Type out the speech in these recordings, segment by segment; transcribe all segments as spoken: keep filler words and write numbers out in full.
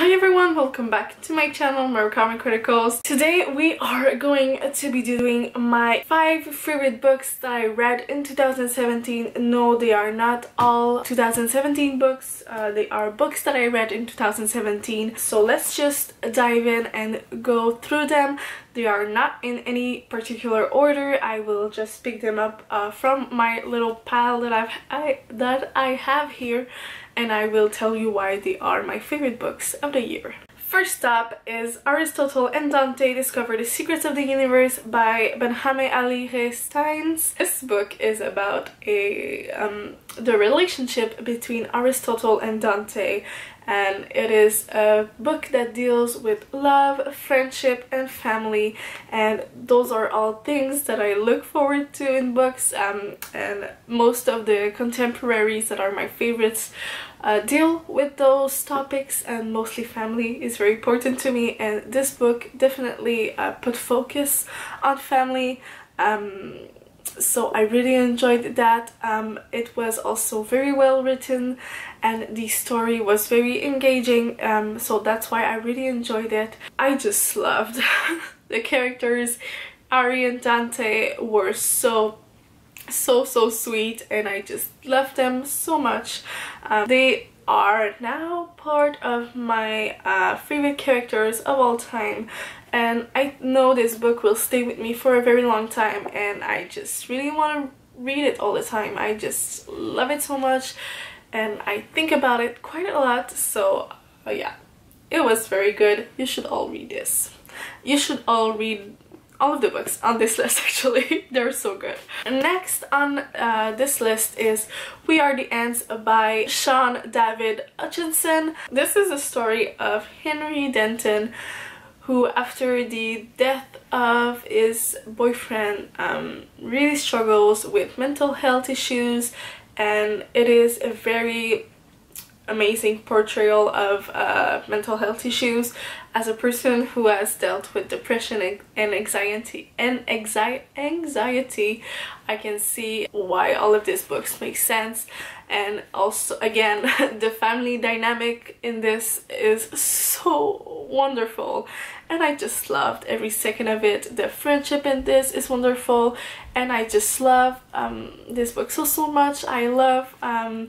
Hi everyone, welcome back to my channel, Murakami Chronicles. Today we are going to be doing my five favorite books that I read in two thousand seventeen. No, they are not all two thousand seventeen books, uh, they are books that I read in two thousand seventeen. So let's just dive in and go through them. They are not in any particular order. I will just pick them up uh, from my little pile that I've, I that I have here, and I will tell you why they are my favorite books of the year. First up is Aristotle and Dante Discover the Secrets of the Universe by Benjamin Ali H. Steins. This book is about a um, the relationship between Aristotle and Dante, and it is a book that deals with love, friendship, and family, and those are all things that I look forward to in books, um, and most of the contemporaries that are my favorites uh, deal with those topics, and mostly family is very important to me, and this book definitely uh, put focus on family. Um, So I really enjoyed that. Um, it was also very well written and the story was very engaging, um, so that's why I really enjoyed it. I just loved the characters. Ari and Dante were so so so sweet and I just loved them so much. Um, they are now part of my uh, favorite characters of all time, and I know this book will stay with me for a very long time, and I just really want to read it all the time. I just love it so much and I think about it quite a lot, so uh, yeah, it was very good. You should all read this. You should all read all of the books on this list, actually. They're so good. Next on uh, this list is We Are the Ants by Shaun David Hutchinson. This is a story of Henry Denton, who after the death of his boyfriend um, really struggles with mental health issues, and it is a very amazing portrayal of uh, mental health issues as a person who has dealt with depression and anxiety and anxi anxiety. I can see why all of these books make sense, and also again the family dynamic in this is so wonderful and I just loved every second of it. The friendship in this is wonderful and I just love um, this book so so much. I love um,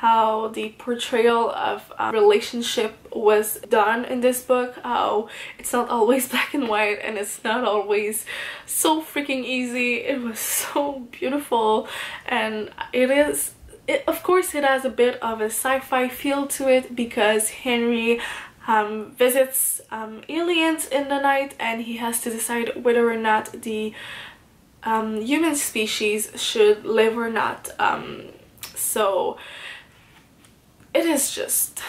how the portrayal of um, relationship was done in this book, how it's not always black and white and it's not always so freaking easy. It was so beautiful, and it is, it, of course it has a bit of a sci-fi feel to it because Henry um, visits um, aliens in the night and he has to decide whether or not the um, human species should live or not. Um, so it is just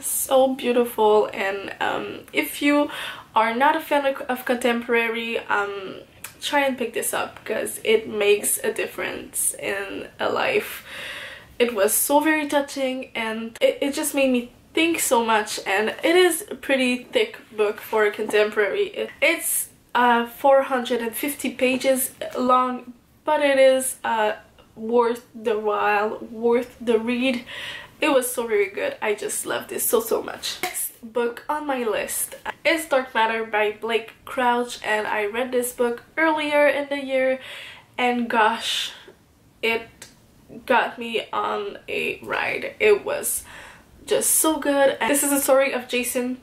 so beautiful, and um, if you are not a fan of, of contemporary, um, try and pick this up because it makes a difference in a life. It was so very touching and it, it just made me think so much, and it is a pretty thick book for a contemporary. It, it's uh, four hundred fifty pages long, but it is uh, worth the while, worth the read. It was so very good. I just loved it so so much. Next book on my list is Dark Matter by Blake Crouch, and I read this book earlier in the year and gosh, it got me on a ride. It was just so good. And this is a story of Jason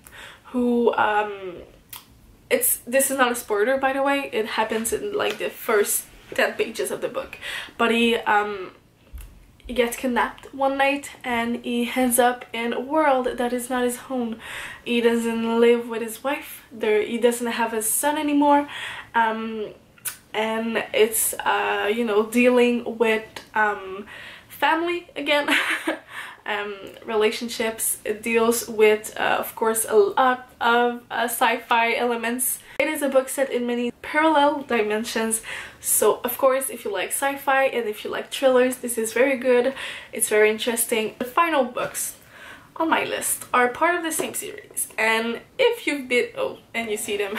who um it's this is not a spoiler, by the way. It happens in like the first ten pages of the book. But he um He gets kidnapped one night and he ends up in a world that is not his home. He doesn't live with his wife, there, he doesn't have a son anymore, um, and it's, uh, you know, dealing with um, family again, um, relationships. It deals with, uh, of course, a lot of uh, sci-fi elements. It is a book set in many parallel dimensions, so of course if you like sci-fi and if you like thrillers, this is very good. It's very interesting. The final books on my list are part of the same series, and if you've been oh and you see them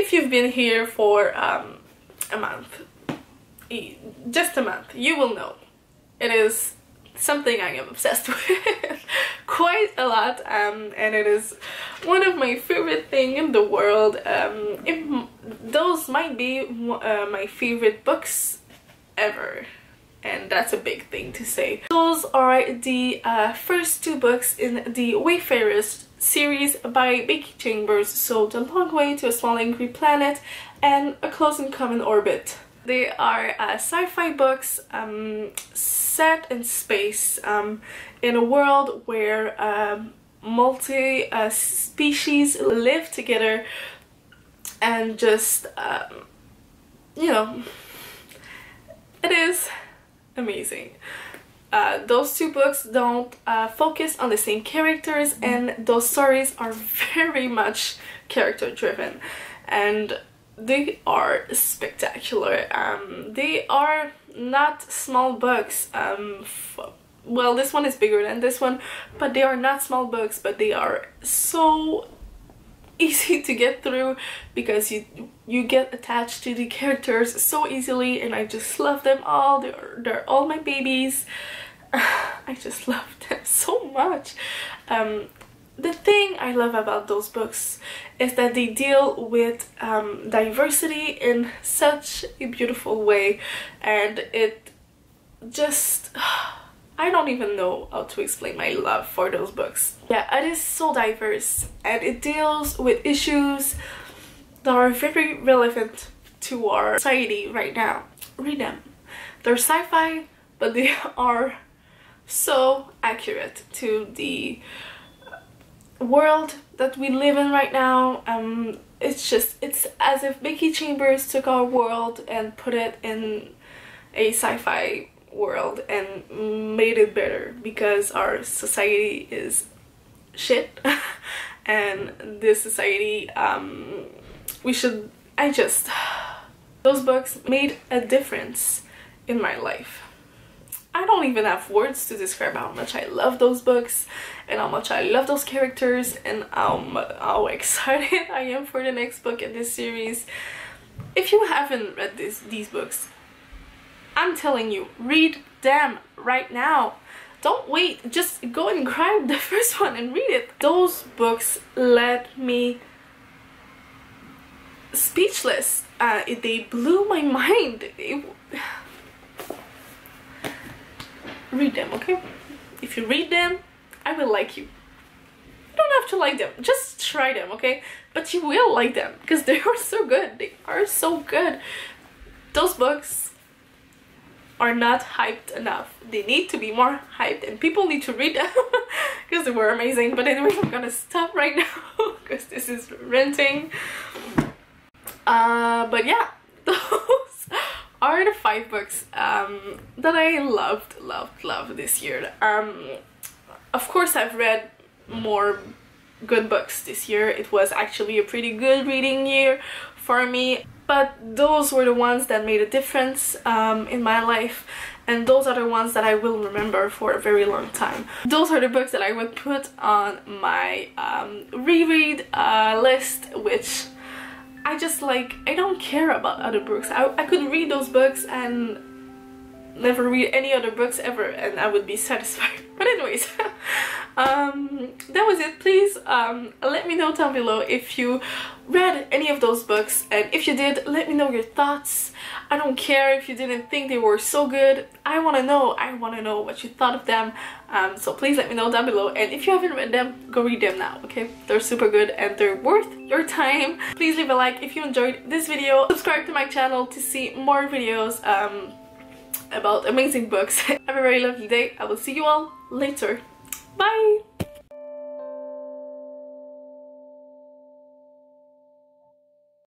if you've been here for um, a month, just a month, you will know it is something I am obsessed with quite a lot, um, and it is one of my favorite things in the world. Um, it, those might be uh, my favorite books ever, and that's a big thing to say. Those are the uh, first two books in the Wayfarers series by Becky Chambers, so The Long Way to a Small Angry Planet and A Close in Common Orbit. They are uh, sci-fi books um, set in space, um, in a world where um, multi uh, species live together and just, um, you know, it is amazing. Uh, those two books don't uh, focus on the same characters, and those stories are very much character driven, and they are spectacular. Um, they are not small books. Um, f well, this one is bigger than this one, but they are not small books, but they are so easy to get through because you you get attached to the characters so easily, and I just love them all. They're, they're all my babies. I just love them so much. Um, The thing I love about those books is that they deal with um, diversity in such a beautiful way, and it just... I don't even know how to explain my love for those books. Yeah, it is so diverse, and it deals with issues that are very relevant to our society right now. Read them. They're sci-fi, but they are so accurate to the world that we live in right now. Um, it's just, it's as if Becky Chambers took our world and put it in a sci-fi world and made it better, because our society is shit and this society, um, we should, I just, those books made a difference in my life. I don't even have words to describe how much I love those books and how much I love those characters and how, how excited I am for the next book in this series. If you haven't read this, these books, I'm telling you, read them right now. Don't wait, just go and grab the first one and read it. Those books let me speechless. Uh, they blew my mind. It, read them, okay? If you read them, I will like you. You don't have to like them, just try them, okay? But you will like them, because they are so good. They are so good. Those books are not hyped enough. They need to be more hyped, and people need to read them because they were amazing. But anyway, I'm gonna stop right now because this is ranting. Uh, but yeah, those are the five books um, that I loved, loved, loved this year. Um, of course, I've read more good books this year. It was actually a pretty good reading year for me, but those were the ones that made a difference um, in my life, and those are the ones that I will remember for a very long time. Those are the books that I would put on my um, reread uh, list, which I just like, I don't care about other books. I, I could read those books and never read any other books ever, and I would be satisfied. But anyways, um, that was it. Please um, let me know down below if you read any of those books, and if you did, let me know your thoughts. I don't care if you didn't think they were so good. I want to know. I want to know what you thought of them. Um, so please let me know down below, and if you haven't read them, go read them now, okay? They're super good and they're worth your time. Please leave a like if you enjoyed this video. Subscribe to my channel to see more videos um, about amazing books. Have a very lovely day. I will see you all later. Bye!